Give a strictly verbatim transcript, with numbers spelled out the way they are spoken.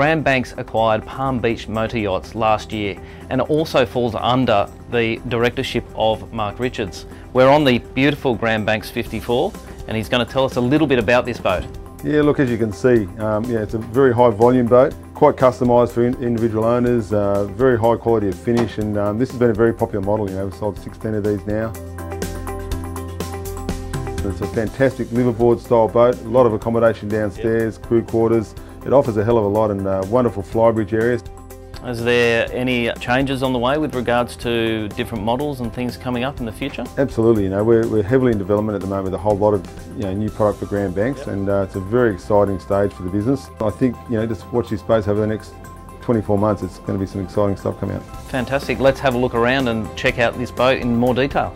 Grand Banks acquired Palm Beach Motor Yachts last year and also falls under the directorship of Mark Richards. We're on the beautiful Grand Banks fifty-four and he's going to tell us a little bit about this boat. Yeah, look, as you can see, um, yeah, it's a very high volume boat, quite customised for in individual owners, uh, very high quality of finish, and um, this has been a very popular model. You know, we've sold sixteen of these now. It's a fantastic liverboard style boat, a lot of accommodation downstairs, yep. Crew quarters. It offers a hell of a lot and uh, wonderful flybridge areas. Is there any changes on the way with regards to different models and things coming up in the future? Absolutely, you know, we're, we're heavily in development at the moment with a whole lot of you know, new product for Grand Banks, yep. and uh, it's a very exciting stage for the business. I think, you know, just watch this space over the next twenty-four months, it's going to be some exciting stuff coming out. Fantastic, let's have a look around and check out this boat in more detail.